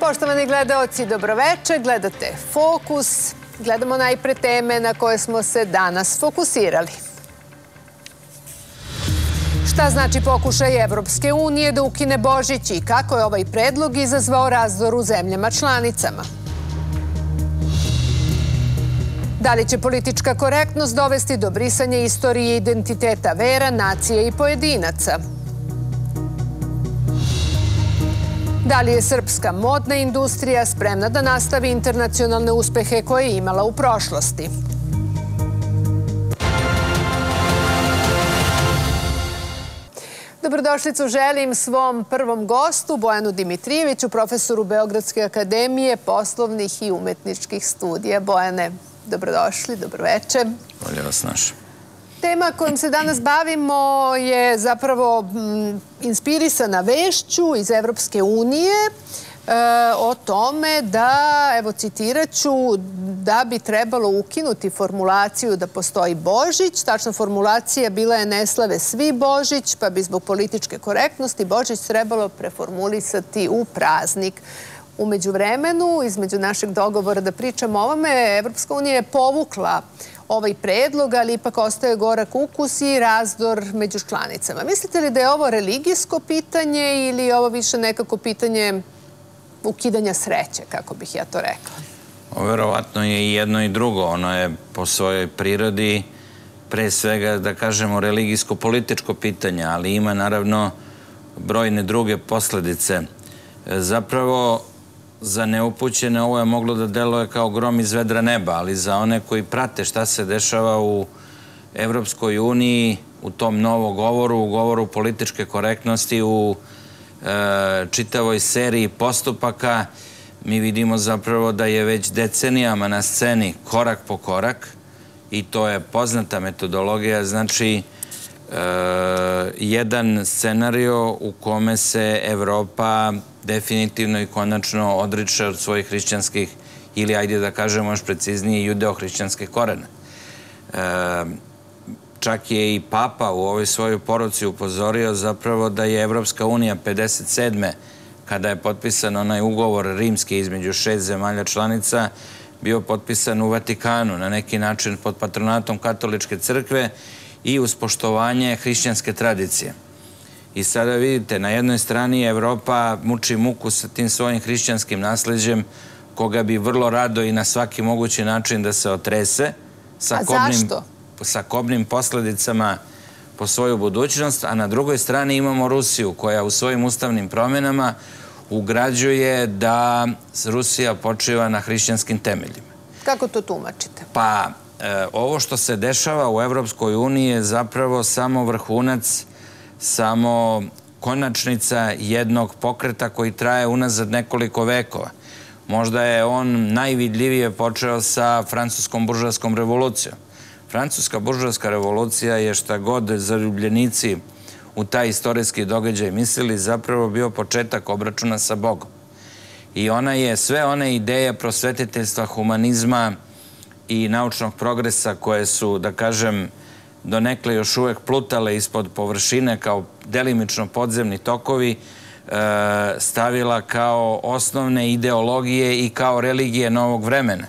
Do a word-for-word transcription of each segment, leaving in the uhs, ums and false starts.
Poštovani gledaoci, dobroveče, gledate Fokus. Gledamo najpre teme na koje smo se danas fokusirali. Šta znači pokušaj Evropske unije da ukine Božić i kako je ovaj predlog izazvao razdor u zemljama članicama? Da li će politička korektnost dovesti do brisanja istorije i identiteta vera, nacije i pojedinaca? Da li je srpska modna industrija spremna da nastavi internacionalne uspehe koje je imala u prošlosti? Dobrodošlicu želim svom prvom gostu, Bojanu Dimitrijeviću, profesoru Beogradske akademije poslovnih i umetničkih studija. Bojane, dobrodošli, dobroveče. Bolje vas našao. Tema kojom se danas bavimo je zapravo inspirisana vešću iz Evropske unije o tome da, evo citiraću, da bi trebalo ukinuti formulaciju da postoji Božić. Tačna formulacija bila je ne slave svi Božić, pa bi zbog političke korektnosti Božić trebalo preformulisati u praznik. U međuvremenu, između našeg dogovora da pričamo o ovome, Evropska unija je povukla ovaj predlog, ali ipak ostaje gorak ukus i razdor među članicama. Mislite li da je ovo religijsko pitanje ili je ovo više nekako pitanje ukidanja sreće, kako bih ja to rekla? Verovatno je i jedno i drugo. Ono je po svojoj prirodi pre svega, da kažemo, religijsko-političko pitanje, ali ima naravno brojne druge posledice. Zapravo, za neupućene ovo je moglo da deluje kao grom iz vedra neba, ali za one koji prate šta se dešava u Evropskoj uniji, u tom novom govoru, u govoru političke korektnosti, u čitavoj seriji postupaka, mi vidimo zapravo da je već decenijama na sceni korak po korak, i to je poznata metodologija, znači jedan scenario u kome se Evropa definitivno i konačno odriče od svojih hrišćanskih, ili ajde da kažemo još preciznije, judeo-hrišćanskih korena. Čak je i Papa u ovoj svojoj poruci upozorio zapravo da je Evropska unija pedeset sedme kada je potpisan onaj ugovor rimski između šest zemalja članica, bio potpisan u Vatikanu, na neki način pod patronatom Katoličke crkve i uz poštovanje hrišćanske tradicije. I sada vidite, na jednoj strani Evropa muči muku sa tim svojim hrišćanskim nasleđem, koga bi vrlo rado i na svaki mogući način da se otrese, sa kobnim posledicama po svoju budućnost, a na drugoj strani imamo Rusiju, koja u svojim ustavnim promenama ugrađuje da Rusija počiva na hrišćanskim temeljima. Kako to tumačite? Pa, ovo što se dešava u Evropskoj uniji je zapravo samo vrhunac, samo konačnica jednog pokreta koji traje unazad nekoliko vekova. Možda je on najvidljivije počeo sa francuskom buržoaskom revolucijom. Francuska buržoaska revolucija je, šta god zaljubljenici u taj istorijski događaj mislili, zapravo bio početak obračuna sa Bogom. I ona je sve one ideje prosvetiteljstva, humanizma i naučnog progresa koje su, da kažem, donekle još uvek plutale ispod površine kao delimično podzemni tokovi, stavila kao osnovne ideologije i kao religije novog vremena,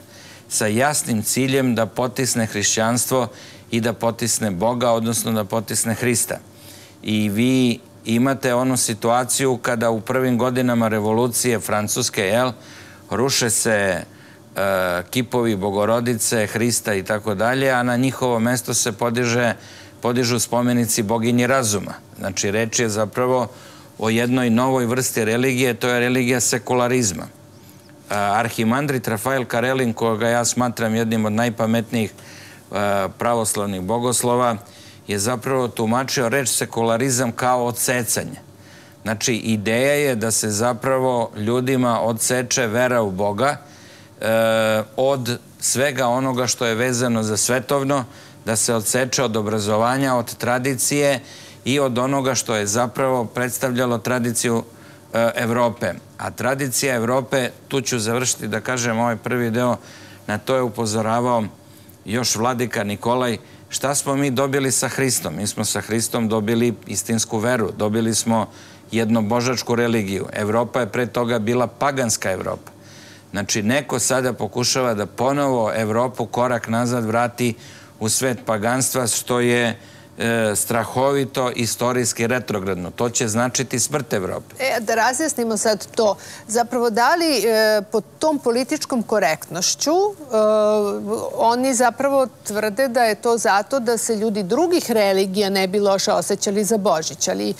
sa jasnim ciljem da potisne hrišćanstvo i da potisne Boga, odnosno da potisne Hrista. I vi imate onu situaciju kada u prvim godinama revolucije Francuske, jel, ruše se kipovi Bogorodice, Hrista i tako dalje, a na njihovo mesto se podižu spomenici boginji razuma. Znači, reč je zapravo o jednoj novoj vrsti religije, to je religija sekularizma. Arhimandrit Rafael Karelin, koga ja smatram jednim od najpametnijih pravoslavnih bogoslova, je zapravo tumačio reč sekularizam kao odsecanje. Znači, ideja je da se zapravo ljudima odseče vera u Boga od svega onoga što je vezano za svetovno, da se odseče od obrazovanja, od tradicije i od onoga što je zapravo predstavljalo tradiciju Evrope. A tradicija Evrope, tu ću završiti da kažem ovaj prvi deo, na to je upozoravao još Vladika Nikolaj. Šta smo mi dobili sa Hristom? Mi smo sa Hristom dobili istinsku veru, dobili smo jednobožačku religiju. Evropa je pre toga bila paganska Evropa. Znači, neko sada pokušava da ponovo Evropu korak nazad vrati u svet paganstva, što je strahovito, istorijski, retrogradno. To će značiti smrt Evrope. E, da razjasnimo sad to. Zapravo, da li pod tom političkom korektnošću oni zapravo tvrde da je to zato da se ljudi drugih religija ne bi loše osjećali za Božić, ali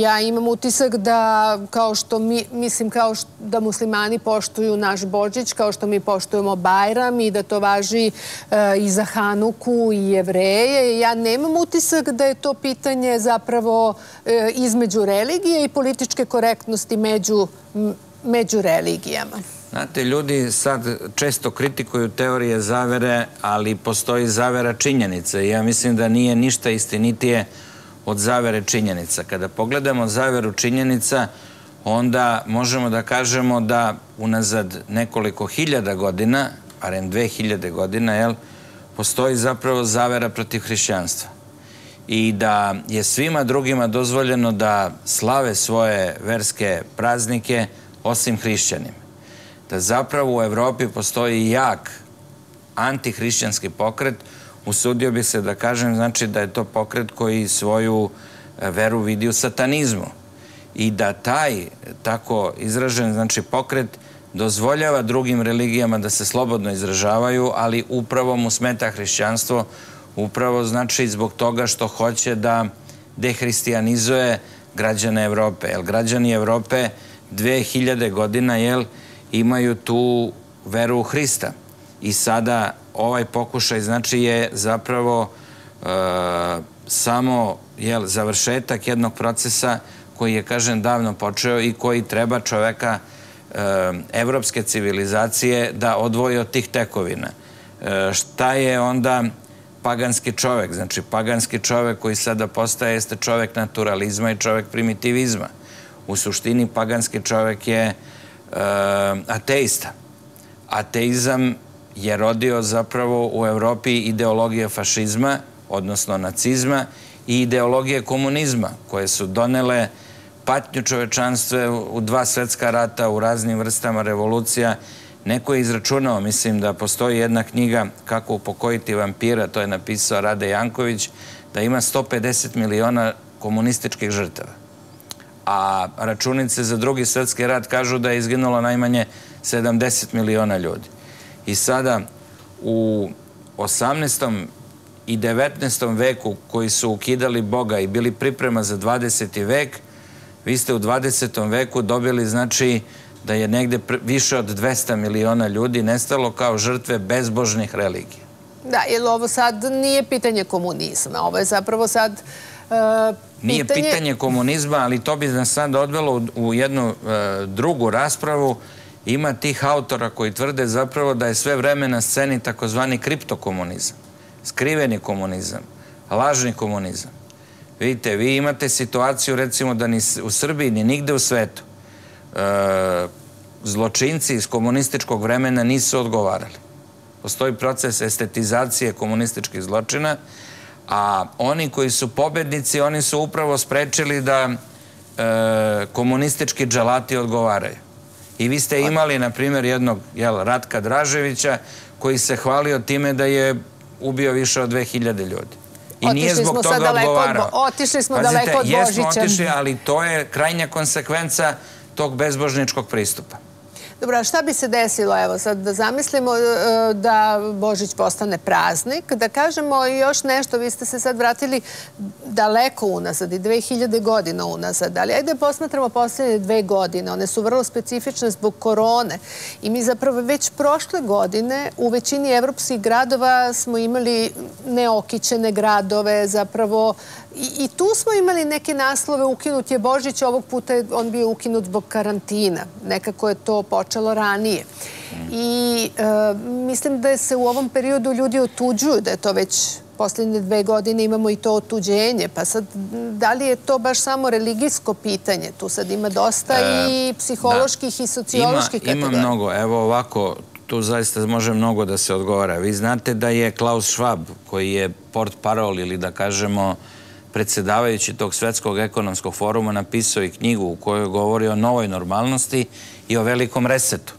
ja imam utisak da kao što mi, mislim, kao da muslimani poštuju naš Božić, kao što mi poštujemo Bajram i da to važi i za Hanuku i Jevreje. Ja nemam utisak da je to pitanje zapravo između religije i političke korektnosti među religijama. Znate, ljudi sad često kritikuju teorije zavere, ali postoji zavera činjenica. Ja mislim da nije ništa istinitije od zavere činjenica. Kada pogledamo zaveru činjenica, onda možemo da kažemo da unazad nekoliko hiljada godina, barem dve hiljade godina, postoji zapravo zavera protiv hrišćanstva. I da je svima drugima dozvoljeno da slave svoje verske praznike osim hrišćanima. Da zapravo u Evropi postoji jak antihrišćanski pokret, usudio bih se da kažem, znači da je to pokret koji svoju veru vidi u satanizmu. I da taj, tako izražen, znači pokret dozvoljava drugim religijama da se slobodno izražavaju, ali upravo mu smeta hrišćanstvo, upravo znači zbog toga što hoće da dehristijanizuje građane Evrope. Građani Evrope dve hiljade godina imaju tu veru u Hrista. I sada ovaj pokušaj znači je zapravo samo završetak jednog procesa koji je, kažem, davno počeo i koji treba čoveka evropske civilizacije da odvoji od tih tekovina. Šta je onda paganski čovek? Znači, paganski čovek koji sada postaje jeste čovek naturalizma i čovek primitivizma. U suštini, paganski čovek je ateista. Ateizam je rodio zapravo u Evropi ideologije fašizma, odnosno nacizma, i ideologije komunizma, koje su donele patnju čovečanstva u dva svetska rata, u raznim vrstama revolucija. Neko je izračunao, mislim, da postoji jedna knjiga Kako upokojiti vampira, to je napisao Rade Janković, da ima sto pedeset miliona komunističkih žrtava. A računice za drugi svetski rat kažu da je izginulo najmanje sedamdeset miliona ljudi. I sada u osamnaestom i devetnaestom veku, koji su ukidali Boga i bili priprema za dvadeseti vek, vi ste u dvadesetom veku dobili, znači, da je negde više od dvesta miliona ljudi nestalo kao žrtve bezbožnih religija. Da, jer ovo sad nije pitanje komunizma. Ovo je zapravo sad pitanje... Nije pitanje komunizma, ali to bi nas sad odvelo u jednu drugu raspravu. Ima tih autora koji tvrde zapravo da je sve vreme na sceni takozvani kriptokomunizam, skriveni komunizam, lažni komunizam. Vidite, vi imate situaciju recimo da ni u Srbiji, ni nigde u svetu zločinci iz komunističkog vremena nisu odgovarali. Postoji proces estetizacije komunističkih zločina, a oni koji su pobednici, oni su upravo sprečili da komunistički dželati odgovaraju. I vi ste imali, na primjer, jednog Ratka Draževića koji se hvalio time da je ubio više od dve hiljade ljudi. I nije zbog toga odgovarao. Otišli smo daleko od Božića. Pazite, jesmo otišli, ali to je krajnja konsekvenca tog bezbožničkog pristupa. Dobro, a šta bi se desilo, evo, sad da zamislimo da Božić postane praznik, da kažemo još nešto, vi ste se sad vratili daleko unazad i dve hiljade godina unazad, ali ajde posmatramo poslednje dve godine, one su vrlo specifične zbog korone i mi zapravo već prošle godine u većini evropskih gradova smo imali neokićene gradove, zapravo i tu smo imali neke naslove, ukinut je Božić, ovog puta je on bio ukinut zbog karantina, nekako je to počelo ranije. I mislim da se u ovom periodu ljudi otuđuju, da je to već poslednje dve godine imamo i to otuđenje. Pa sad, da li je to baš samo religijsko pitanje? Tu sad ima dosta i psiholoških i socioloških kategorija. Ima mnogo. Evo ovako, tu zaista može mnogo da se odgovara. Vi znate da je Klaus Schwab, koji je portparol ili da kažemo predsedavajući tog Svetskog ekonomskog foruma, napisao i knjigu u kojoj govori o novoj normalnosti i o velikom resetu.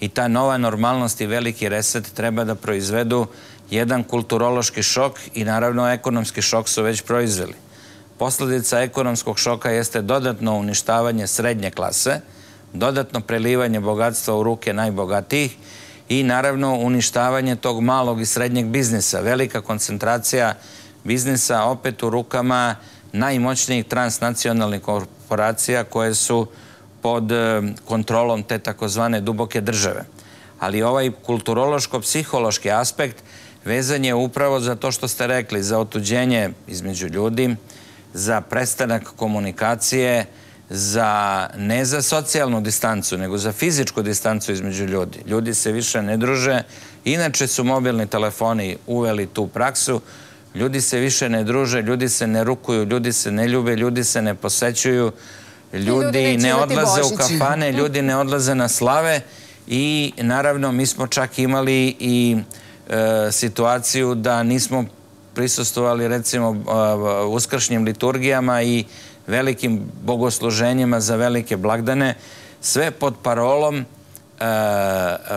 I ta nova normalnost i veliki reset treba da proizvedu jedan kulturološki šok i naravno ekonomski šok su već proizveli. Posledica ekonomskog šoka jeste dodatno uništavanje srednje klase, dodatno prelivanje bogatstva u ruke najbogatijih i naravno uništavanje tog malog i srednjeg biznisa. Velika koncentracija biznisa opet u rukama najmoćnijih transnacionalnih korporacija koje su pod kontrolom te takozvane duboke države. Ali ovaj kulturološko-psihološki aspekt vezan je upravo za to što ste rekli, za otuđenje između ljudi, za prestanak komunikacije, za, ne za socijalnu distancu, nego za fizičku distancu između ljudi. Ljudi se više ne druže, inače su mobilni telefoni uveli tu praksu, ljudi se više ne druže, ljudi se ne rukuju, ljudi se ne ljube, ljudi se ne posećuju, ljudi ne odlaze u kafane, ljudi ne odlaze na slave i naravno mi smo čak imali i situaciju da nismo prisustovali recimo uskršnjim liturgijama i velikim bogosluženjima za velike blagdane, sve pod parolom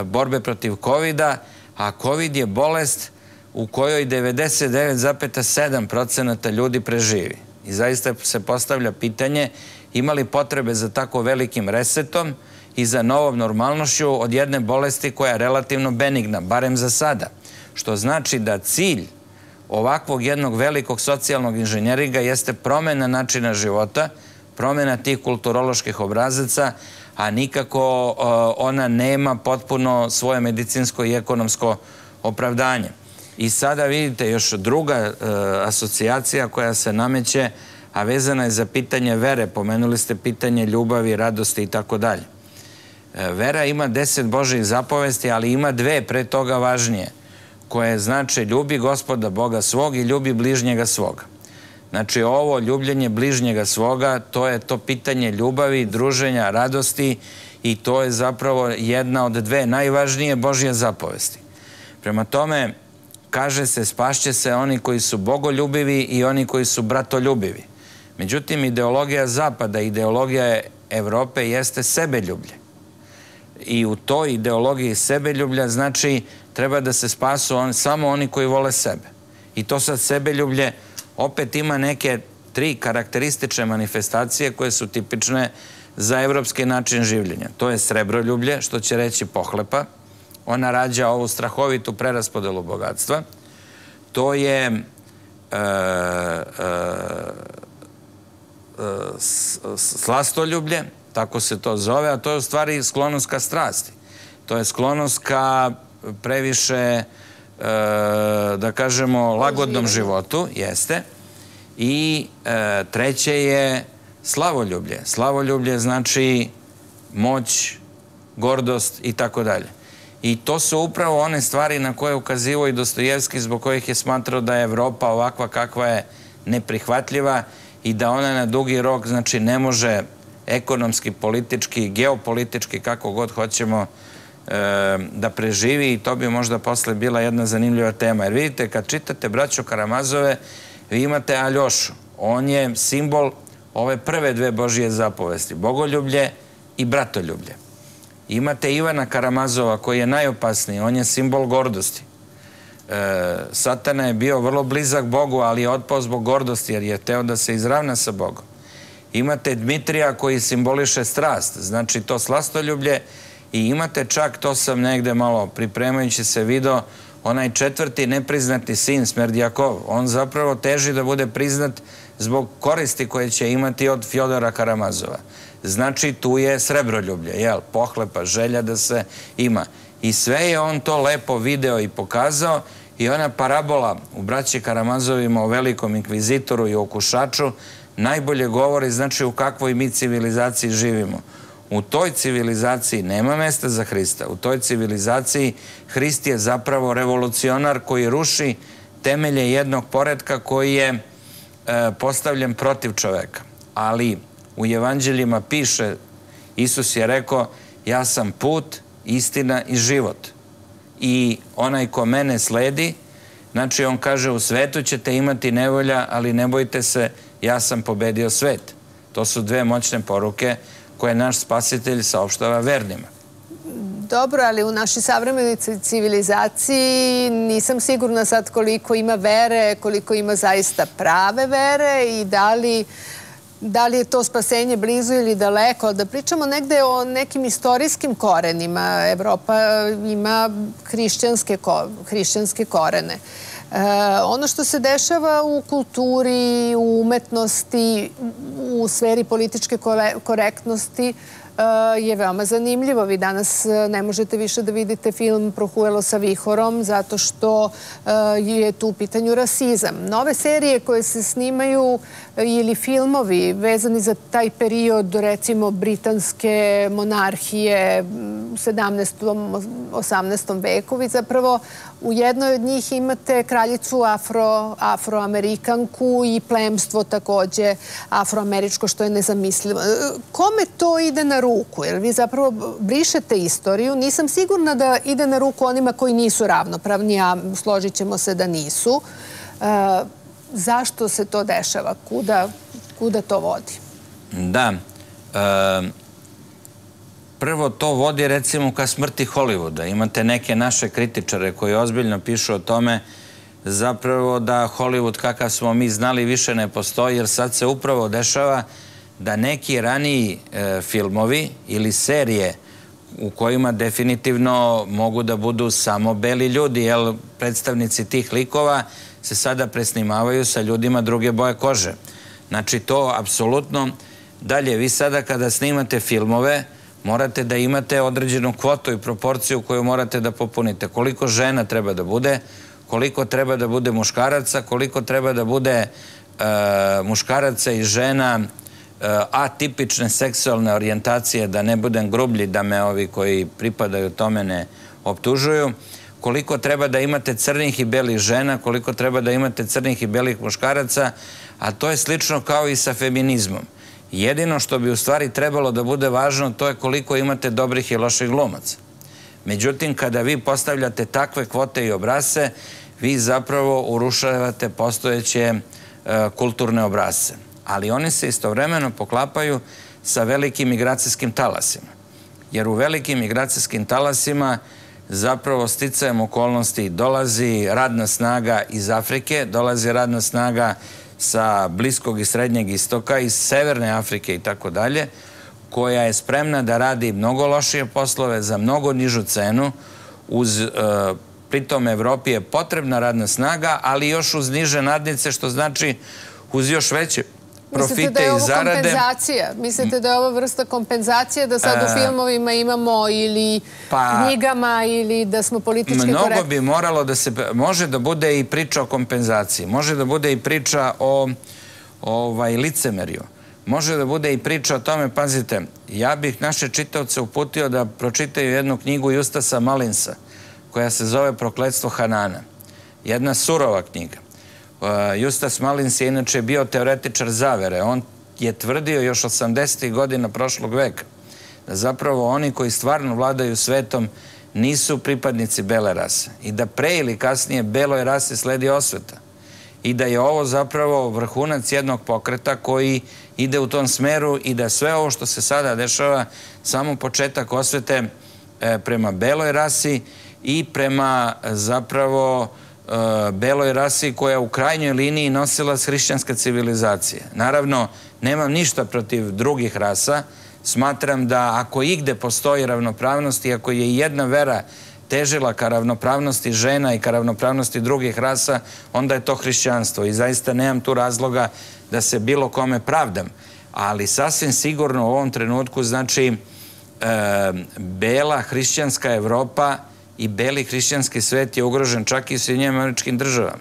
borbe protiv kovida, a kovid je bolest u kojoj devedeset devet zarez sedam posto ljudi preživi. I zaista se postavlja pitanje imali potrebe za tako velikim resetom i za novom normalnošću od jedne bolesti koja je relativno benigna, barem za sada. Što znači da cilj ovakvog jednog velikog socijalnog inženjeringa jeste promena načina života, promena tih kulturoloških obrazaca, a nikako ona nema potpuno svoje medicinsko i ekonomsko opravdanje. I sada vidite još druga asocijacija koja se nameće, a vezana je za pitanje vere. Pomenuli ste pitanje ljubavi, radosti i tako dalje. Vera ima deset Božjih zapovesti, ali ima dve pre toga važnije, koje znače ljubi Gospoda Boga svog i ljubi bližnjega svoga. Znači ovo ljubljenje bližnjega svoga, to je to pitanje ljubavi, druženja, radosti i to je zapravo jedna od dve najvažnije Božje zapovesti. Prema tome, kaže se, spašće se oni koji su bogoljubivi i oni koji su bratoljubivi. Međutim, ideologija Zapada, ideologija Evrope jeste sebeljublje. I u toj ideologiji sebeljublja znači treba da se spasu samo oni koji vole sebe. I to sad sebeljublje opet ima neke tri karakteristične manifestacije koje su tipične za evropski način življenja. To je srebroljublje, što će reći pohlepa. Ona rađa ovu strahovitu preraspodelu bogatstva. To je slastoljublje, tako se to zove, a to je u stvari sklonost ka strasti. To je sklonost ka previše, da kažemo, lagodnom životu, jeste. I treće je slavoljublje. Slavoljublje znači moć, gordost i tako dalje. I to su upravo one stvari na koje je ukazivao i Dostojevski, zbog kojih je smatrao da je Evropa ovakva kakva je neprihvatljiva i da ona na dugi rok, znači, ne može ekonomski, politički, geopolitički, kako god hoćemo, da preživi i to bi možda posle bila jedna zanimljiva tema. Jer vidite, kad čitate braću Karamazove, vi imate Aljošu. On je simbol ove prve dve Božije zapovesti, bogoljublje i bratoljublje. Imate Ivana Karamazova koji je najopasniji, on je simbol gordosti. Satana je bio vrlo blizak Bogu, ali je otpao zbog gordosti jer je hteo da se izravna sa Bogom. Imate Dmitrija koji simboliše strast, znači to slastoljublje i imate čak, to sam negde malo pripremajući se video, onaj četvrti nepriznati sin Smerdjakov. On zapravo teži da bude priznat zbog koristi koje će imati od Fjodora Karamazova. Znači tu je srebroljublje, jel, pohlepa, želja da se ima. I sve je on to lepo video i pokazao i ona parabola u braći Karamazovima o velikom inkvizitoru i okušaču najbolje govori, znači, u kakvoj mi civilizaciji živimo. U toj civilizaciji nema mesta za Hrista. U toj civilizaciji Hrist je zapravo revolucionar koji ruši temelje jednog poretka koji je postavljen protiv čoveka. Ali u evanđeljima piše, Isus je rekao, ja sam put, istina i život. I onaj ko mene sledi, Znači, on kaže, u svetu ćete imati nevolja, ali ne bojte se, ja sam pobedio svet. To su dve moćne poruke koje naš spasitelj saopštava vernima. Dobro, ali u našoj savremenoj civilizaciji nisam sigurna sad koliko ima vere, koliko ima zaista prave vere i da li... Da li je to spasenje blizu ili daleko? Da pričamo negde o nekim istorijskim korenima. Evropa ima hrišćanske korene. Ono što se dešava u kulturi, u umetnosti, u sferi političke korektnosti je veoma zanimljivo. Vi danas ne možete više da vidite film Prohuelo sa vihorom zato što je tu u pitanju rasizam. Nove serije koje se snimaju ili filmovi vezani za taj period, recimo, britanske monarhije u sedamnaestom osamnaestom veku, vi zapravo u jednoj od njih imate kraljicu afroamerikanku i plemstvo takođe afroameričko, što je nezamislivo. Kome to ide na ruku? Jer vi zapravo brišete istoriju. Nisam sigurna da ide na ruku onima koji nisu ravnopravni, a složit ćemo se da nisu. Zašto se to dešava? Kuda to vodi? Da. Prvo, to vodi recimo ka smrti Hollywooda. Imate neke naše kritičare koji ozbiljno pišu o tome zapravo da Hollywood kakav smo mi znali više ne postoji, jer sad se upravo dešava da neki raniji filmovi ili serije u kojima definitivno mogu da budu samo beli ljudi, jer predstavnici tih likova se sada presnimavaju sa ljudima druge boje kože. Znači, to apsolutno. Dalje, vi sada kada snimate filmove, morate da imate određenu kvotu i proporciju koju morate da popunite. Koliko žena treba da bude, koliko treba da bude muškaraca, koliko treba da bude muškaraca i žena atipične seksualne orijentacije, da ne budem grublji, da me ovi koji pripadaju tome ne optužuju, koliko treba da imate crnih i belih žena, koliko treba da imate crnih i belih muškaraca, a to je slično kao i sa feminizmom. Jedino što bi u stvari trebalo da bude važno, to je koliko imate dobrih i loših glumaca. Međutim, kada vi postavljate takve kvote i obrasce, vi zapravo urušavate postojeće kulturne obrasce. Ali oni se istovremeno poklapaju sa velikim migracijskim talasima. Jer u velikim migracijskim talasima zapravo sticajem okolnosti dolazi radna snaga iz Afrike, dolazi radna snaga sa Bliskog i Srednjeg istoka, iz Severne Afrike i tako dalje, koja je spremna da radi mnogo lošije poslove za mnogo nižu cenu. Uz pritom Evropi je potrebna radna snaga, ali još uz niže nadnice, što znači uz još veće profite i zarade. Mislite da je ovo kompenzacija? Mislite da je ovo vrsta kompenzacije da sad u filmovima imamo ili knjigama ili da smo politički korektni? Mnogo bi moralo da se... Može da bude i priča o kompenzaciji. Može da bude i priča o licemerju. Može da bude i priča o tome, pazite, ja bih naše čitaoce uputio da pročitaju jednu knjigu Justasa Malinsa koja se zove Prokletstvo Hanana. Jedna surova knjiga. Justas Malins je inače bio teoretičar zavere. On je tvrdio još osamdesetih godina prošlog veka da zapravo oni koji stvarno vladaju svetom nisu pripadnici bele rase i da pre ili kasnije beloj rasi sledi osveta i da je ovo zapravo vrhunac jednog pokreta koji ide u tom smeru i da sve ovo što se sada dešava samo početak osvete prema beloj rasi i prema zapravo beloj rasi koja je u krajnjoj liniji nosila hrišćanska civilizacija. Naravno, nemam ništa protiv drugih rasa. Smatram da ako igde postoji ravnopravnost i ako je jedna vera težila ka ravnopravnosti žena i ka ravnopravnosti drugih rasa, onda je to hrišćanstvo i zaista nemam tu razloga da se bilo kome pravdam. Ali sasvim sigurno u ovom trenutku, znači, bela hrišćanska Evropa i beli hrišćanski svet je ugrožen čak i u Sjedinjenim Američkim Državama.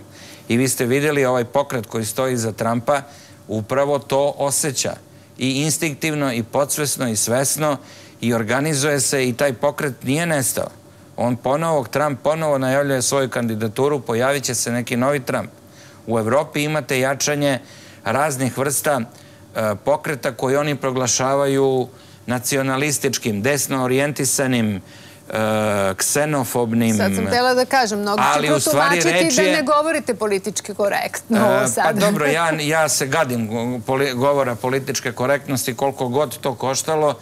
I vi ste vidjeli ovaj pokret koji stoji iza Trumpa, upravo to osjeća i instinktivno, i podsvesno, i svesno, i organizuje se i taj pokret nije nestao. On ponovo, Trump ponovo najavljuje svoju kandidaturu, pojavit će se neki novi Trump. U Evropi imate jačanje raznih vrsta pokreta koji oni proglašavaju nacionalističkim, desno orijentisanim, ksenofobnim... Sad sam htjela da kažem, mnogo će protumačiti da ne govorite politički korektno. Pa dobro, ja se gadim govora političke korektnosti koliko god to koštalo,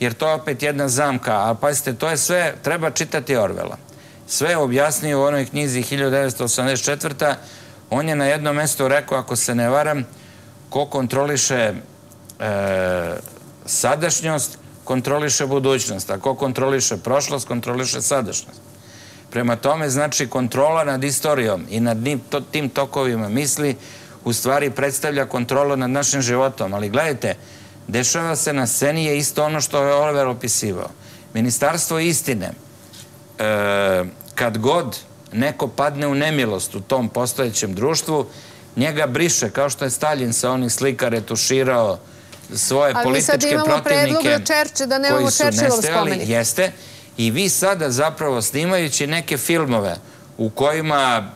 jer to je opet jedna zamka. Ali pazite, to je sve, treba čitati Orvela. Sve je objasnio u onoj knjizi hiljadu devetsto osamdeset četvrte. On je na jednom mestu rekao, ako se ne varam, ko kontroliše sadašnjost, kontroliše budućnost, a ko kontroliše prošlost, kontroliše sadašnjost. Prema tome, znači, kontrola nad istorijom i nad tim tokovima misli u stvari predstavlja kontrolu nad našim životom. Ali gledajte, dešava se na sceni je isto ono što je Oliver opisivao. Ministarstvo istine, kad god neko padne u nemilost u tom postojećem društvu, njega briše, kao što je Staljin sa onih slika retuširao svoje političke protivnike koji su nestajali. Jeste. I vi sada zapravo snimajući neke filmove u kojima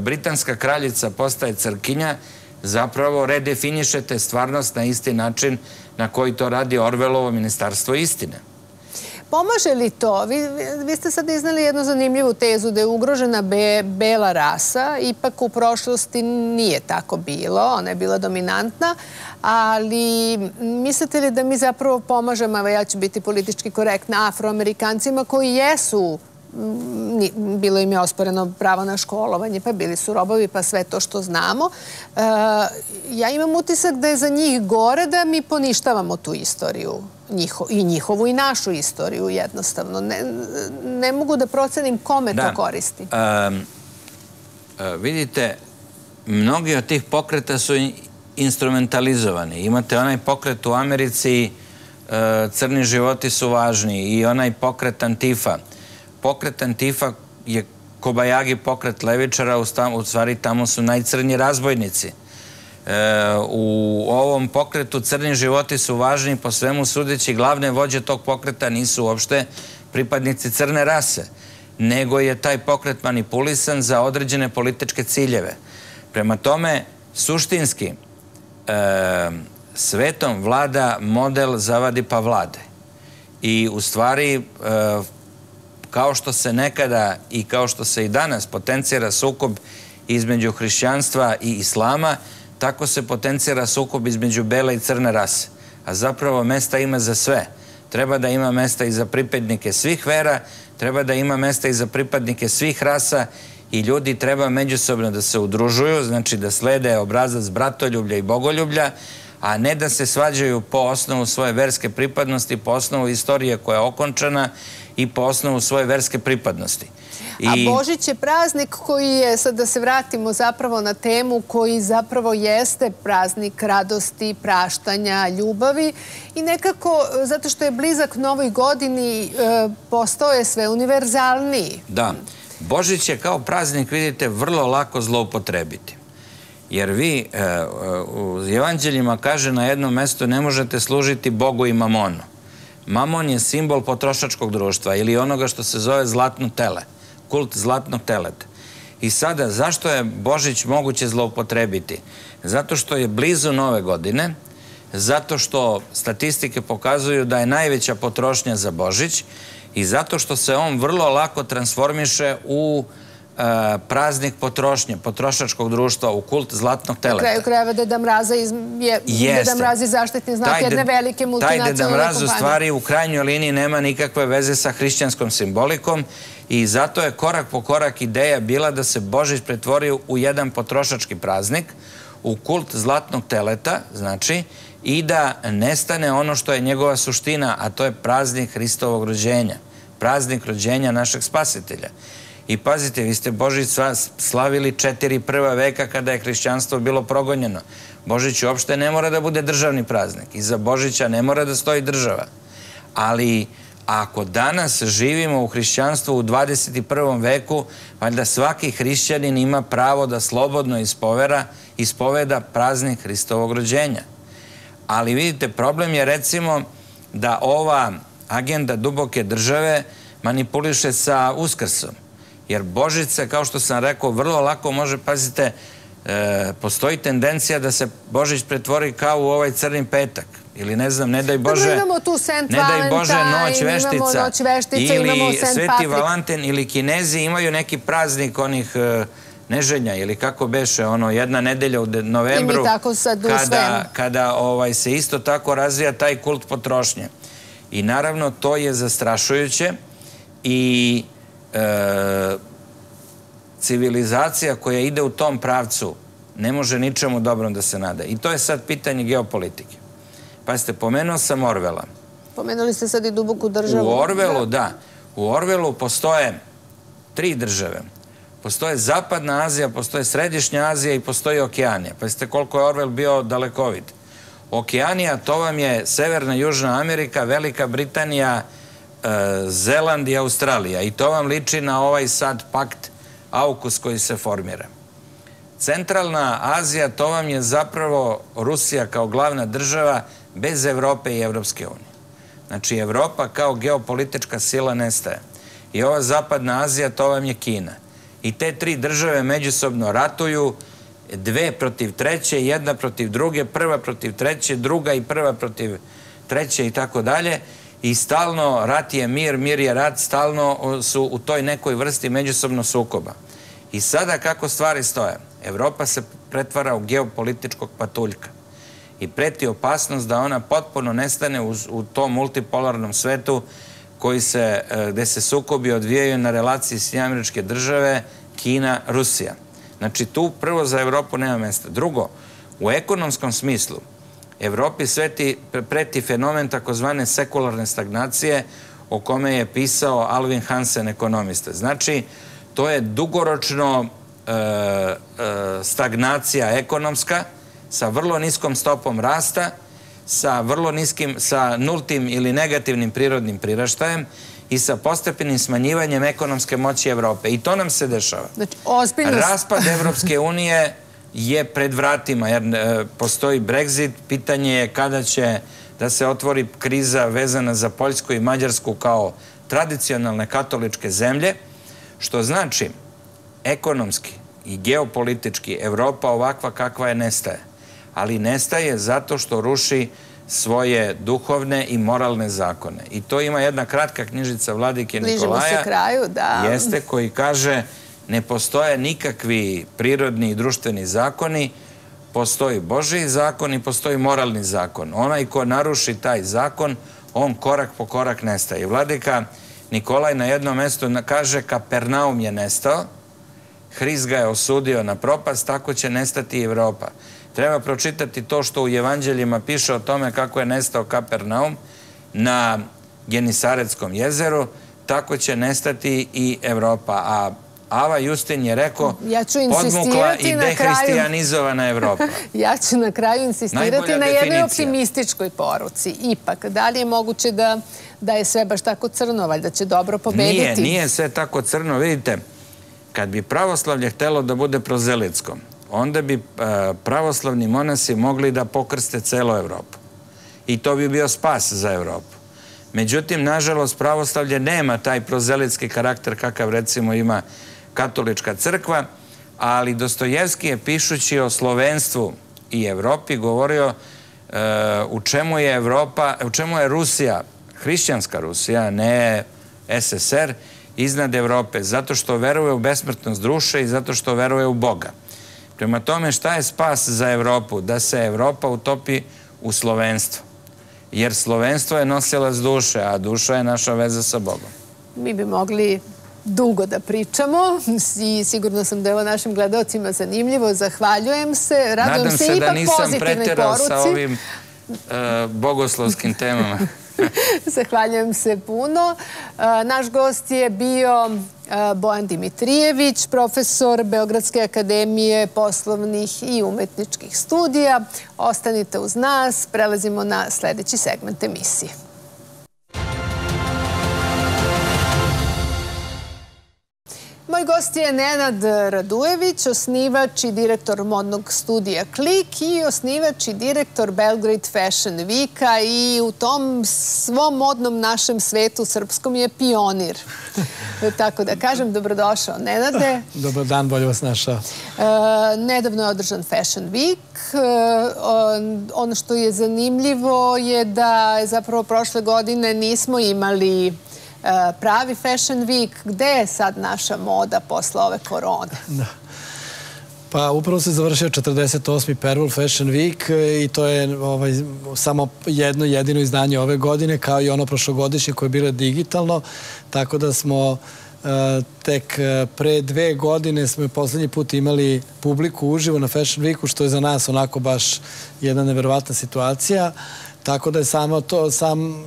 britanska kraljica postaje crkinja, zapravo redefinišete stvarnost na isti način na koji to radi Orvelovo ministarstvo istine. Pomaže li to? Vi ste sad iznali jednu zanimljivu tezu da je ugrožena bela rasa. Ipak u prošlosti nije tako bilo. Ona je bila dominantna. Ali mislite li da mi zapravo pomažemo, evo ja ću biti politički korektna, Afroamerikancima koji jesu, bilo im je osporeno pravo na školovanje, pa bili su robovi, pa sve to što znamo. Ja imam utisak da je za njih gore da mi poništavamo tu istoriju. I njihovu i našu istoriju jednostavno. Ne mogu da procenim kome to koristi. Vidite, mnogi od tih pokreta su instrumentalizovani. Imate onaj pokret u Americi, crni životi su važni, i onaj pokret Antifa. Pokret Antifa je Kobajagi pokret levičara, u stvari tamo su najcrnji razbojnici. U ovom pokretu crni životi su važni, po svemu sudeći glavne vođe tog pokreta nisu uopšte pripadnici crne rase, nego je taj pokret manipulisan za određene političke ciljeve. Prema tome, suštinski svetom vlada model zavadi pa vlade, i u stvari kao što se nekada i kao što se i danas potencira sukob između hrišćanstva i islama, tako se potencira sukob između bele i crne rase. A zapravo mesta ima za sve. Treba da ima mesta i za pripadnike svih vera, treba da ima mesta i za pripadnike svih rasa, i ljudi treba međusobno da se udružuju, znači da slede obrazac bratoljublja i bogoljublja, a ne da se svađaju po osnovu svoje verske pripadnosti, po osnovu istorije koja je okončana i po osnovu svoje verske pripadnosti. A Božić je praznik koji je, sad da se vratimo zapravo na temu, koji zapravo jeste praznik radosti, praštanja, ljubavi, i nekako, zato što je blizak novoj godini, postao je sve univerzalniji. Da, Božić je kao praznik, vidite, vrlo lako zloupotrebiti. Jer vi, u evanđeljima kaže na jednom mestu, ne možete služiti Bogu i mamonu. Mamon je simbol potrošačkog društva ili onoga što se zove zlatno tele, kult zlatnog teleta. I sada, zašto je Božić moguće zloupotrebiti? Zato što je blizu nove godine, zato što statistike pokazuju da je najveća potrošnja za Božić, i zato što se on vrlo lako transformiše u praznik potrošnje, potrošačkog društva, u kult zlatnog teleta. Na kraju krajeva Deda Mraz je zaštitni znak jedne velike multinacionalne kompanije. Taj Deda Mraz u stvari u krajnjoj liniji nema nikakve veze sa hrišćanskom simbolikom, i zato je korak po korak ideja bila da se Božić pretvori u jedan potrošački praznik, u kult zlatnog teleta, znači, i da nestane ono što je njegova suština, a to je praznik Hristovog rođenja, praznik rođenja našeg Spasitelja. I pazite, vi ste Božić slavili četiri prva veka kada je hrišćanstvo bilo progonjeno. Božić uopšte ne mora da bude državni praznik. Iza Božića ne mora da stoji država. Ali ako danas živimo u hrišćanstvu u dvadeset prvom veku, valjda svaki hrišćanin ima pravo da slobodno ispoveda praznik Hristovog rođenja. Ali vidite, problem je recimo da ova agenda duboke države manipuliše sa Uskrsom. Jer Božica, kao što sam rekao, vrlo lako može, pazite, postoji tendencija da se Božić pretvori kao u ovaj crni petak. ili ne znam, ne daj Bože, ne daj Bože Noć veštica ili Sveti Valentin ili Kinezi imaju neki praznik onih neženja ili kako beše, ono, jedna nedelja u novembru kada se isto tako razvija taj kult potrošnje. I naravno to je zastrašujuće i civilizacija koja ide u tom pravcu ne može ničemu dobrom da se nada. I to je sad pitanje geopolitike. Pazite, pomenuo sam Orvela. Pomenuli ste sad i duboku državu. U Orvelu, da. U Orvelu postoje tri države. Postoje Zapadna Azija, postoje Središnja Azija i postoji Okeanija. Pazite koliko je Orvel bio dalekovid. Okeanija, to vam je Severna, Južna Amerika, Velika Britanija, Zeland i Australija. I to vam liči na ovaj sad pakt AUKUS koji se formira. Centralna Azija, to vam je zapravo Rusija kao glavna država bez Evrope i Evropske unije. Znači, Evropa kao geopolitička sila nestaje. I ova Zapadna Azija, to vam je Kina. I te tri države međusobno ratuju, dve protiv treće, jedna protiv druge, prva protiv treće, druga i prva protiv treće i tako dalje. I stalno rat je mir, mir je rat, stalno su u toj nekoj vrsti međusobno sukoba. I sada kako stvari stoje? Evropa se pretvara u geopolitičkog patuljka i preti opasnost da ona potpuno nestane u tom multipolarnom svetu gde se sukobi odvijaju na relaciji Sjedinjenih Država, Kina, Rusija. Znači tu prvo za Evropu nema mesta. Drugo, u ekonomskom smislu Evropi preti fenomen takozvane sekularne stagnacije o kome je pisao Alvin Hansen, ekonomista. Znači, to je dugoročno stagnacija ekonomska sa vrlo niskom stopom rasta, sa vrlo niskim, sa nultim ili negativnim prirodnim priraštajem i sa postepenim smanjivanjem ekonomske moći Evrope. I to nam se dešava. Znači, ozbiljno... Raspad Evropske unije je pred vratima, jer postoji Brexit, pitanje je kada će da se otvori kriza vezana za Poljsku i Mađarsku kao tradicionalne katoličke zemlje, što znači ekonomski i geopolitički Evropa ovakva kakva je nestaje. Ali nestaje zato što ruši svoje duhovne i moralne zakone. I to ima jedna kratka knjižica Vladike Nikolaja, jeste, koji kaže ne postoje nikakvi prirodni i društveni zakoni, postoji Božji zakon i postoji moralni zakon. Onaj ko naruši taj zakon, on korak po korak nestaje. Vladika Nikolaj na jednom mestu kaže Kapernaum je nestao, Hrist ga je osudio na propast, tako će nestati i Evropa. Treba pročitati to što u evanđeljima piše o tome kako je nestao Kapernaum na Genisaretskom jezeru, tako će nestati i Evropa. A Avva Justin je rekao, podmukla i dehristijanizovana Evropa. Ja ću na kraju insistirati na jednoj optimističkoj poruci. Ipak, da li je moguće da je sve baš tako crno, valjda će dobro pobediti? Nije, nije sve tako crno. Vidite, kad bi pravoslavlje htelo da bude prozelitsko, onda bi pravoslavni monasi mogli da pokrste celu Evropu. I to bi bio spas za Evropu. Međutim, nažalost, pravoslavlje nema taj prozelitski karakter kakav, recimo, ima katolička crkva, ali Dostojevski je, pišući o slovenstvu i Evropi, govorio u čemu je Evropa, u čemu je Rusija, hrišćanska Rusija, ne es es er, iznad Evrope, zato što veruje u besmrtnost duše i zato što veruje u Boga. Prema tome, šta je spas za Evropu? Da se Evropa utopi u slovenstvo. Jer slovenstvo je nosilac duše, a duša je naša veza sa Bogom. Mi bi mogli dugo da pričamo i sigurno sam da je ovo našim gledalcima zanimljivo. Zahvaljujem se. Radujem se ipak pozitivnoj poruci. Nadam se da nisam preterao sa ovim bogoslovskim temama. Zahvaljujem se puno. Naš gost je bio Bojan Dimitrijević, profesor Beogradske akademije poslovnih i umetničkih studija. Ostanite uz nas, prelazimo na sledeći segment emisije. Moj Moj gost je Nenad Radujević, osnivač i direktor modnog studija Klik i osnivač i direktor Belgrade Fashion Weeka i u tom svom modnom našem svetu srpskom je pionir. Tako da kažem, dobrodošao Nenade. Dobar dan, bolje vas našao. Nedavno je održan Fashion Week. Ono što je zanimljivo je da zapravo prošle godine nismo imali pravi Fashion Week. Gde je sad naša moda posle ove korone? Pa upravo se završio četrdeset osmi Perul Fashion Week i to je samo jedno jedino izdanje ove godine, kao i ono prošlogodišnje koje je bilo digitalno, tako da smo tek pre dve godine smo poslednji put imali publiku uživo na Fashion Weeku, što je za nas onako baš jedna neverovatna situacija. Tako da je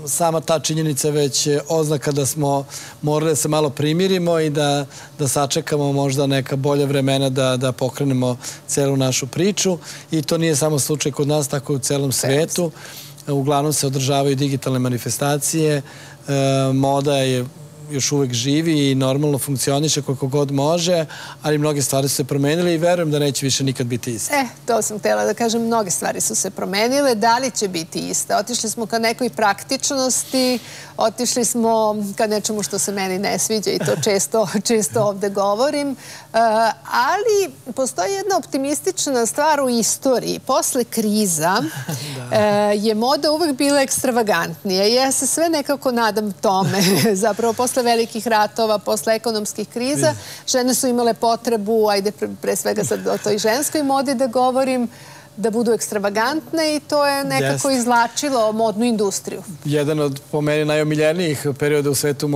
sama ta činjenica već oznaka da smo morali da se malo primirimo i da sačekamo možda neka bolja vremena da pokrenemo celu našu priču. I to nije samo slučaj kod nas, tako i u celom svetu. Uglavnom se održavaju digitalne manifestacije, moda je još uvek živi i normalno funkcioniše koliko god može, ali mnoge stvari su se promenile i verujem da neće više nikad biti iste. E, to sam htjela da kažem, mnoge stvari su se promenile, da li će biti iste? Otišli smo ka nekoj praktičnosti, otišli smo ka nečemu što se meni ne sviđa i to često, često ovde govorim, ali postoji jedna optimistična stvar u istoriji. Posle kriza je moda uvek bila ekstravagantnija. Ja se sve nekako nadam tome. Zapravo, posle velikih ratova, posle ekonomskih kriza, žene su imale potrebu, ajde pre svega sad o toj ženskoj modi da govorim, da budu ekstravagantne i to je nekako izvlačilo modnu industriju. Jedan od, po meni, najomiljenijih perioda u svetu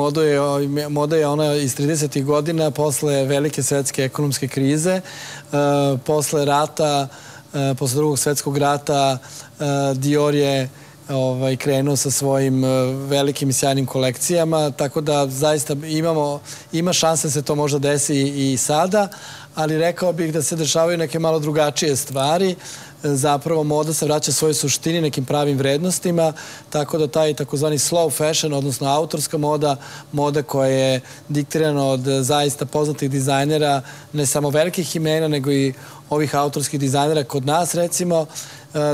moda je ona iz tridesetih godina posle velike svetske ekonomske krize, posle rata, posle drugog svetskog rata, Dior je krenuo sa svojim velikim i sjajnim kolekcijama, tako da zaista ima šanse da se to možda desi i sada, ali rekao bih da se dešavaju neke malo drugačije stvari. Zapravo moda se vraća svojoj suštini, nekim pravim vrednostima, tako da taj takozvani slow fashion, odnosno autorska moda, moda koja je diktirana od zaista poznatih dizajnera, ne samo velikih imena, nego i ovih autorskih dizajnera kod nas, recimo,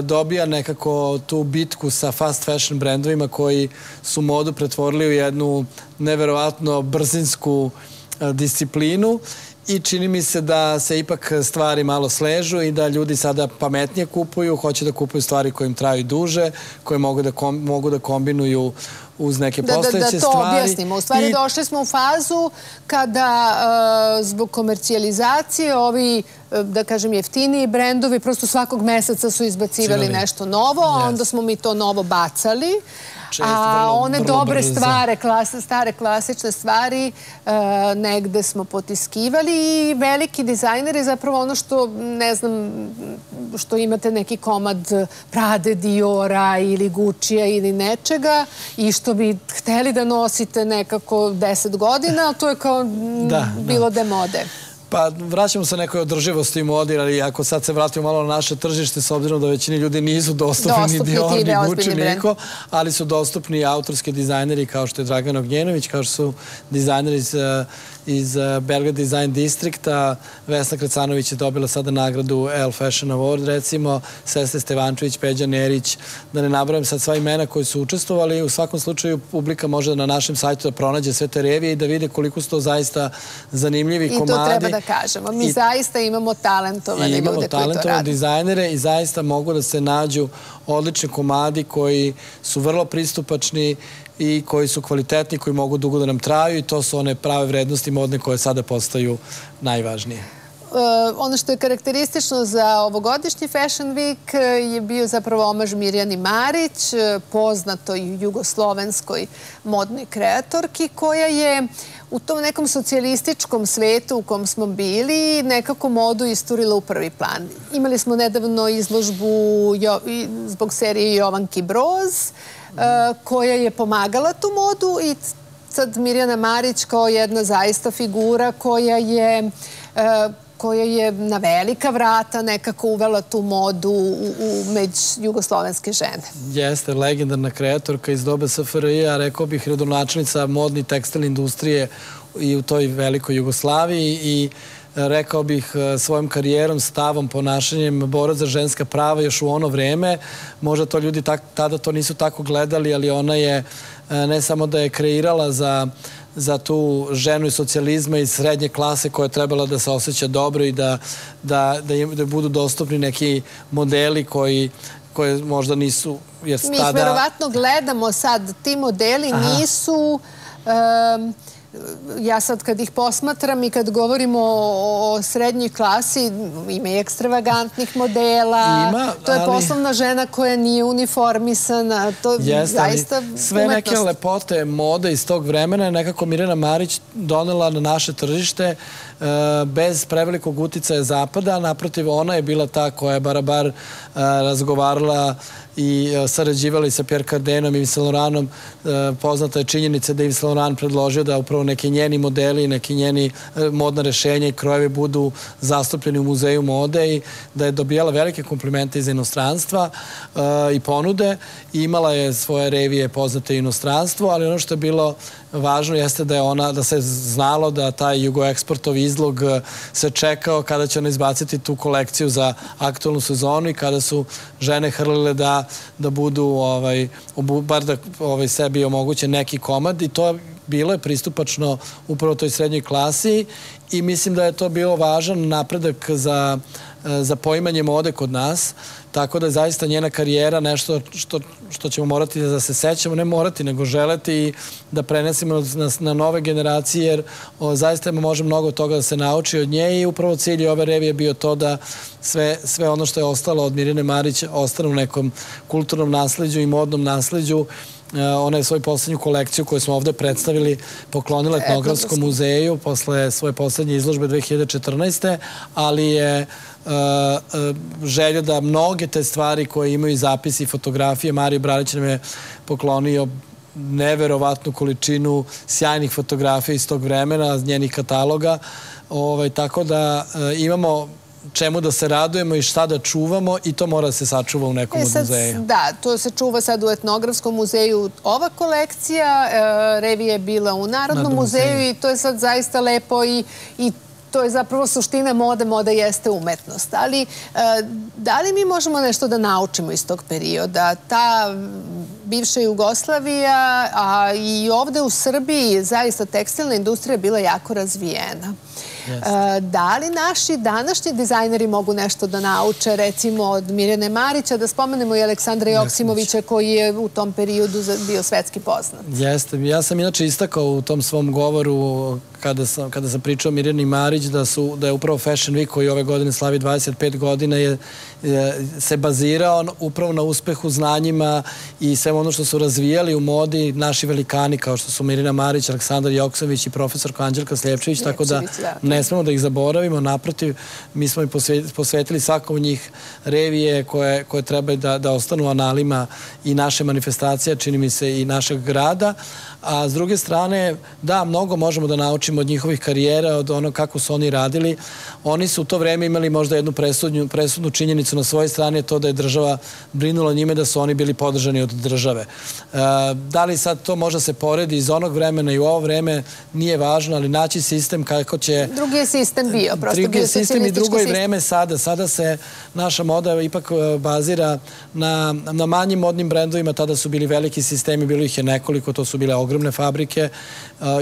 dobija nekako tu bitku sa fast fashion brendovima koji su modu pretvorili u jednu neverovatno brzinsku disciplinu i čini mi se da se ipak stvari malo sležu i da ljudi sada pametnije kupuju, hoće da kupuju stvari koje im traju duže, koje mogu da kombinuju uz neke postojeće stvari. Da to objasnimo. U stvari došli smo u fazu kada zbog komercijalizacije ovi, da kažem, jeftiniji brendovi prosto svakog meseca su izbacivali nešto novo, a onda smo mi to novo bacali. A one dobre stvari, stare klasične stvari negde smo potiskivali i veliki dizajner je zapravo ono što, ne znam, što imate neki komad Prade, Diora ili Guccija ili nečega i što bi hteli da nosite nekako deset godina, ali to je kao bilo demode. Pa vraćamo se nekoj održivosti i modi, ali ako sad se vratimo malo na naše tržište, s obzirom da većini ljudi nisu dostupni ni Dior, ni Gucci, niko, ali su dostupni autorski dizajneri kao što je Dragan Ognjenović, kao što su dizajneri iz Belgrade Design Distrikta. Vesna Krecanović je dobila sada nagradu Elle Fashion Award, recimo, Sesta Stevančević, Peđan Jerić, da ne nabrajam sad sva imena koji su učestvovali. U svakom slučaju publika može na našem sajtu da pronađe sve te revije i da vide koliko su to zaista zanimljivi komadi. Da kažemo. Mi zaista imamo talentovane ljude koji to rade. Imamo talentovane dizajnere i zaista mogu da se nađu odlični komadi koji su vrlo pristupačni i koji su kvalitetni, koji mogu dugo da nam traju i to su one prave vrednosti modne koje sada postaju najvažnije. Ono što je karakteristično za ovogodišnji Fashion Week je bio zapravo omaž Mirjani Marić, poznatoj jugoslovenskoj modnoj kreatorki, koja je u tom nekom socijalističkom svetu u kom smo bili nekako modu isturila u prvi plan. Imali smo nedavno izložbu zbog serije Jovanki Broz, koja je pomagala tu modu i sad Mirjana Marić kao jedna zaista figura koja je koja je na velika vrata nekako uvela tu modu među jugoslovenske žene. Jeste, legendarna kreatorka iz doba S F R I-a, rekao bih rodonačelnica modne i tekstilne industrije i u toj velikoj Jugoslaviji i rekao bih svojom karijerom, stavom, ponašanjem, borac za ženska prava još u ono vreme. Možda to ljudi tada to nisu tako gledali, ali ona je ne samo da je kreirala za za tu ženu iz socijalizma i srednje klase koja je trebala da se osjeća dobro i da budu dostupni neki modeli koji možda nisu... Mi ih verovatno gledamo sad, ti modeli nisu... Ja sad kad ih posmatram i kad govorimo o srednjoj klasi, ima i ekstravagantnih modela, to je poslovna žena koja nije uniformisana, to je zaista umetnost. Sve neke lepote mode iz tog vremena je nekako Mirjana Marić donela na naše tržište bez prevelikog uticaja Zapada, naprotiv ona je bila ta koja je barabar razgovarala i sarađivali sa Pierre Cardenom i Vinsan Loranom. Poznata je činjenica da je Vinsan Loran predložio da upravo neki njeni modeli i neki njeni modna rešenja i krojevi budu zastupljeni u muzeju mode i da je dobijala velike komplimente iz inostranstva i ponude. Imala je svoje revije poznate u inostranstvu, ali ono što je bilo važno jeste da je ona, da se znalo da taj Jugoeksportov izlog se čekao kada će ona izbaciti tu kolekciju za aktualnu sezonu i kada su žene hrlile da da budu, bar da sebi omoguće neki komad i to bilo je pristupačno upravo toj srednjoj klasi i mislim da je to bio važan napredak za za poimanje mode kod nas, tako da je zaista njena karijera nešto što ćemo morati da se sećamo, ne morati, nego želeti da prenesimo na nove generacije, jer zaista može mnogo toga da se nauči od nje i upravo cilj ove revije je bio to da sve ono što je ostalo od Mirjane Marić ostane u nekom kulturnom nasleđu i modnom nasleđu. Ona je svoju poslednju kolekciju koju smo ovde predstavili poklonila Etnografskom muzeju posle svoje poslednje izložbe dve hiljade četrnaeste. Ali je želja da mnoge te stvari koje imaju zapisi i fotografije, Marija Branić nam je poklonio neverovatnu količinu sjajnih fotografija iz tog vremena, njenih kataloga. Tako da imamo čemu da se radujemo i šta da čuvamo i to mora da se sačuva u nekom od muzeju. Da, to se čuva sad u Etnografskom muzeju ova kolekcija, revija je bila u Narodnom muzeju i to je sad zaista lepo i to je zapravo suština mode, moda jeste umetnost. Ali da li mi možemo nešto da naučimo iz tog perioda? Ta bivša Jugoslavija, a i ovde u Srbiji zaista tekstilna industrija je bila jako razvijena. Da li naši današnji dizajneri mogu nešto da nauče, recimo od Mirjane Marića, da spomenemo i Aleksandra Joksimovića koji je u tom periodu bio svetski poznat? Jeste, ja sam inače istakao u tom svom govoru kada sam pričao o Mirjani Marić da je upravo Fashion Week koji ove godine slavi dvadeset pet godina se bazirao upravo na uspehu, znanjima i sve ono što su razvijali u modi naši velikani kao što su Mirjana Marić, Aleksandar Joksimović i profesorka Evangelina Sljepčević, tako da ne smemo da ih zaboravimo, naprotiv mi smo im posvetili svakom od njih revije koje treba da ostanu u analima i naše manifestacije, čini mi se i našeg grada, a s druge strane da, mnogo možemo da naučimo od njihovih karijera, od ono kako su oni radili. Oni su u to vreme imali možda jednu presudnu činjenicu na svojoj strani, to da je država brinula njime, da su oni bili podržani od države. Da li sad to možda se poredi iz onog vremena i u ovo vreme nije važno, ali naći sistem kako će... Drugi je sistem bio, prosto bio socijalistički sistem. Drugi je sistem i drugo je vreme sada. Sada se naša moda ipak bazira na manjim modnim brendovima. Tada su bili veliki sistemi, bilo ih je nekoliko, to su bile ogromne fabrike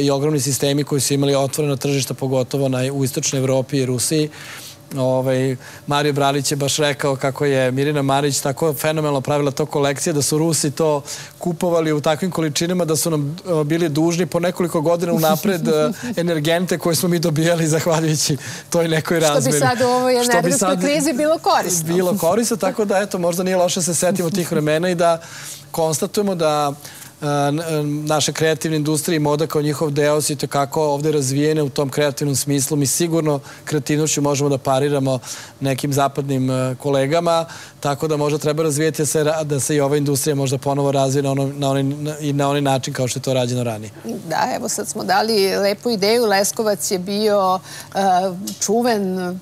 i ogromni sistemi koji su imali otvoreno tržišta, pogotovo u istočnoj Evropi i Rusiji. Marija Branić je baš rekao kako je Mirjana Marić tako fenomenalno pravila to kolekcije da su Rusi to kupovali u takvim količinama da su nam bili dužni po nekoliko godina unapred energente koje smo mi dobijali zahvaljujući toj nekoj razmeri. Što bi sad u ovoj energetskoj krizi bilo korisno. Bilo korisno, tako da eto možda nije loše se setimo tih vremena i da konstatujemo da naše kreativne industrije i moda kao njihov deo su i tekako ovde razvijene u tom kreativnom smislu. Mi sigurno kreativnošću možemo da pariramo nekim zapadnim kolegama, tako da možda treba razvijeti da se i ova industrija možda ponovo razvije na onaj način kao što je to rađeno ranije. Da, evo sad smo dali lepu ideju. Leskovac je bio čuven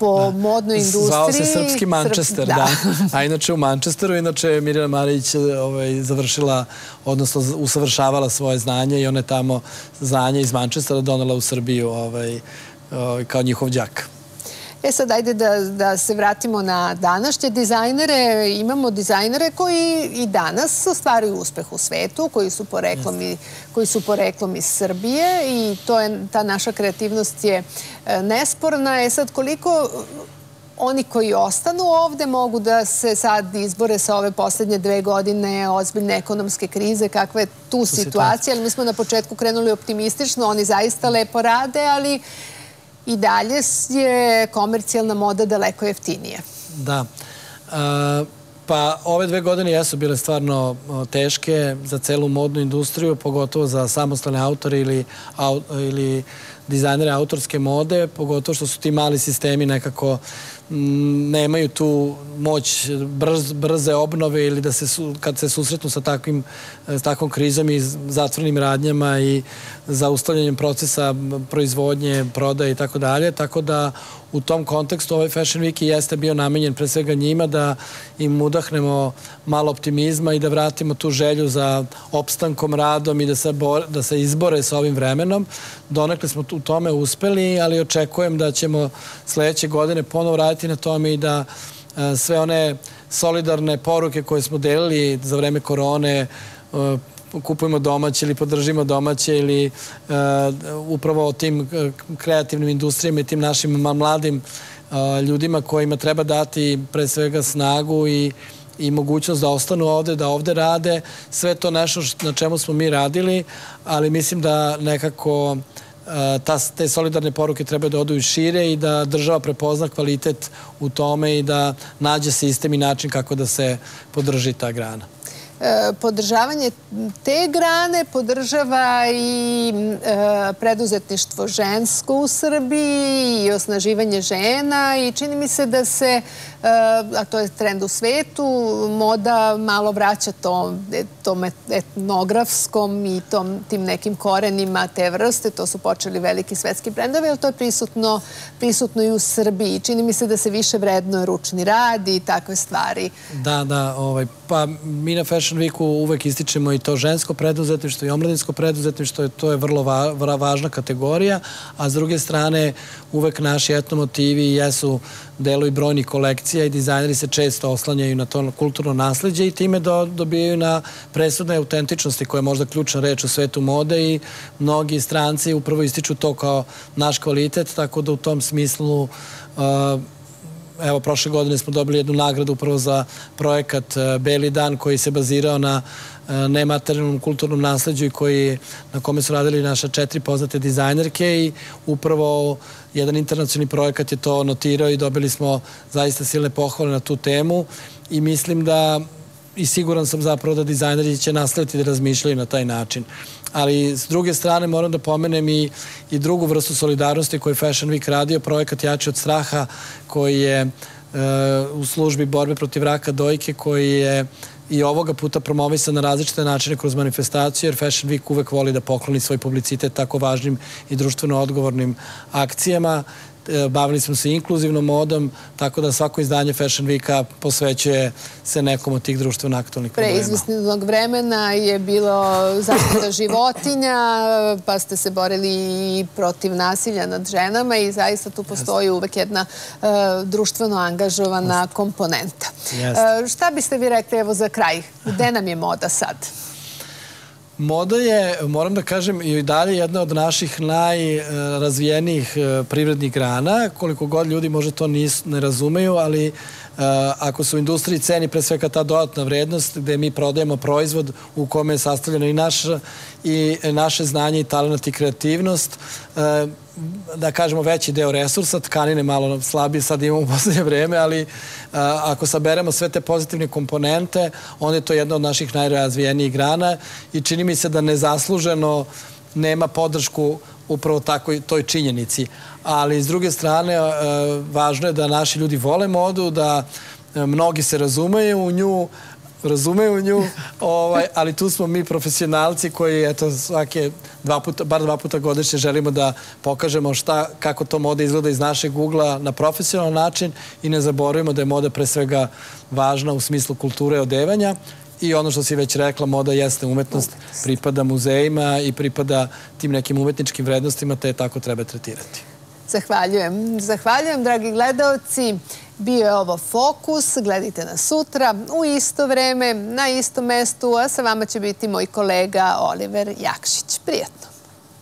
po modnoj industriji. Zvao se srpski Manchester, da. A inače u Manchesteru, inače Mirjana Marić završila, odnosno usavršavala svoje znanje i ona je tamo znanje iz Manchestera donela u Srbiju kao njihov đak. E sad, ajde da se vratimo na današnje dizajnere. Imamo dizajnere koji i danas ostvaruju uspeh u svetu, koji su poreklom iz Srbije i ta naša kreativnost je nesporna. E sad, koliko oni koji ostanu ovde mogu da se sad izbore sa ove poslednje dve godine ozbiljne ekonomske krize, kakva je tu situacija? Mi smo na početku krenuli optimistično, oni zaista lepo rade, ali i dalje je komercijalna moda daleko jeftinija. Da. Pa ove dve godine jesu bile stvarno teške za celu modnu industriju, pogotovo za samostalne autore ili dizajnere autorske mode, pogotovo što su ti mali sistemi nekako nemaju tu moć brze obnove ili da kad se susretnu sa takvom krizom i zatvornim radnjama i zaustavljanjem procesa proizvodnje, prodaje i tako dalje. Tako da u tom kontekstu ovaj Fashion Week jeste bio namenjen pre svega njima da im udahnemo malo optimizma i da vratimo tu želju za opstankom, radom i da se izbore sa ovim vremenom. Donekle smo u tome uspeli, ali očekujem da ćemo sledeće godine ponovo raditi na tome i da sve one solidarne poruke koje smo delili za vreme korone, kupujemo domaće ili podržimo domaće ili upravo o tim kreativnim industrijama i tim našim mladim ljudima kojima treba dati pre svega snagu i i mogućnost da ostanu ovde, da ovde rade. Sve to nešto na čemu smo mi radili, ali mislim da nekako te solidarne poruke treba da odu i šire i da država prepozna kvalitet u tome i da nađe sistem i način kako da se podrži ta grana. Podržavanje te grane podržava i preduzetništvo žensko u Srbiji i osnaživanje žena i čini mi se da se, a to je trend u svetu, moda malo vraća tom etnografskom i tim nekim korenima te vrste. To su počeli veliki svetski brendovi, ali to je prisutno i u Srbiji. Čini mi se da se više vrednuje ručni rad i takve stvari. Da, da, pa mi na Fashion Weeku uvek ističemo i to žensko preduzetništvo i omladinsko preduzetništvo, to je vrlo važna kategorija, a s druge strane uvek naši etnomotivi jesu delo i brojnih kolekcija i dizajneri se često oslanjaju na to kulturno nasleđe i time dobijaju na presudne autentičnosti koja je možda ključna reč u svetu mode i mnogi stranci upravo ističu to kao naš kvalitet, tako da u tom smislu evo, prošle godine smo dobili jednu nagradu upravo za projekat Beli dan koji se bazirao na nematerijalnom kulturnom nasleđu i na kome su radili naše četiri poznate dizajnerke i upravo jedan internacionalni projekat je to notirao i dobili smo zaista silne pohvale na tu temu i mislim da i siguran sam zapravo da dizajneri će nastaviti da razmišljaju na taj način. Ali s druge strane moram da pomenem i drugu vrstu solidarnosti koju je Fashion Week radio, projekat Jači od straha koji je u službi borbe protiv raka dojke koji je i ovoga puta promovisan na različite načine kroz manifestaciju, jer Fashion Week uvek voli da pokloni svoj publicitet tako važnim i društveno odgovornim akcijama. Bavili smo se inkluzivnom modom, tako da svako izdanje Fashion Weeka posvećuje se nekom od tih društveno aktualnih problema. Pre izvesnog vremena je bilo zaštita životinja, pa ste se borili i protiv nasilja nad ženama i zaista tu postoji uvek jedna društveno angažovana komponenta. Šta biste vi rekli, evo za kraj, gde nam je moda sad? Moda je, moram da kažem, i dalje jedna od naših najrazvijenijih privrednih grana, koliko god ljudi možda to ne razumeju, ali ako su u industriji ceni pre svega ta dodatna vrednost gde mi prodajemo proizvod u kome je sastavljeno i naše znanje i talent i kreativnost, da kažemo veći deo resursa, tkanine malo slabije sad imamo u poslednje vreme, ali ako saberemo sve te pozitivne komponente, onda je to jedna od naših najrazvijenijih grana i čini mi se da nezasluženo nema podršku upravo toj činjenici. Ali s druge strane, važno je da naši ljudi vole modu, da mnogi se razumeju u nju, razumeju u nju, ali tu smo mi profesionalci koji, eto, svake, bar dva puta godišnje želimo da pokažemo kako to moda izgleda iz našeg ugla na profesionalan način i ne zaboravimo da je moda pre svega važna u smislu kulture odevanja. I ono što si već rekla, moda jeste umetnost, pripada muzejima i pripada tim nekim umetničkim vrednostima, te tako treba tretirati. Zahvaljujem. Zahvaljujem, dragi gledaoci. Bio je ovo Fokus. Gledajte nas sutra u isto vreme, na istom mestu, a sa vama će biti moj kolega Oliver Jakšić. Prijatno.